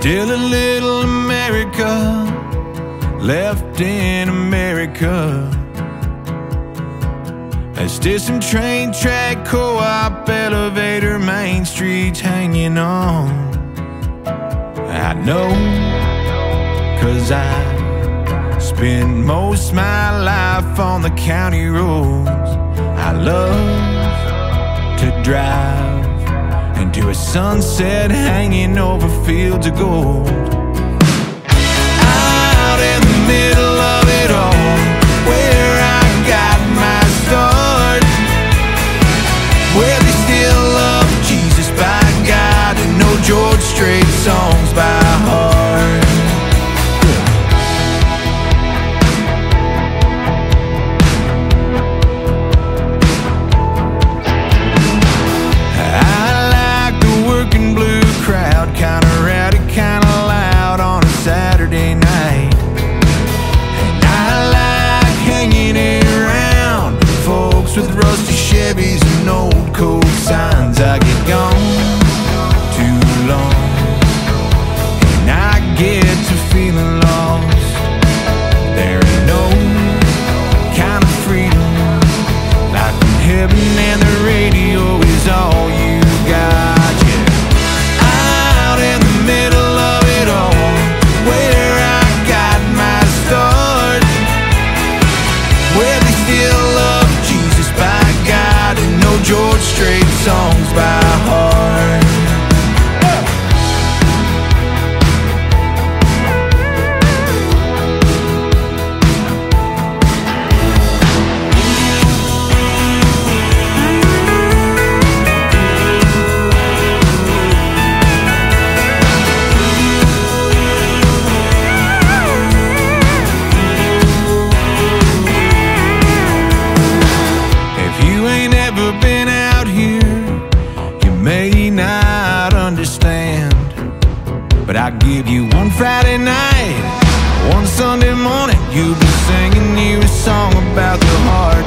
Still a little America left in America. There's still some train track, co-op, elevator, main streets hanging on. I know, 'cause I spend most my life on the county roads. I love to drive into a sunset hanging over fields of gold. Out in the middle of it all, where I got my start, where they still love Jesus by God and know George Strait songs by heart. With rusty Chevys and old Coke signs, I get gone too long, and I get to feeling lost. There ain't no kind of freedom like in heaven, and the radio is all you got. Yeah, out in the middle of it all, where I got my start, where they still love George Strait songs by heart. But I give you one Friday night, one Sunday morning, you'll be singing you a song about the heart.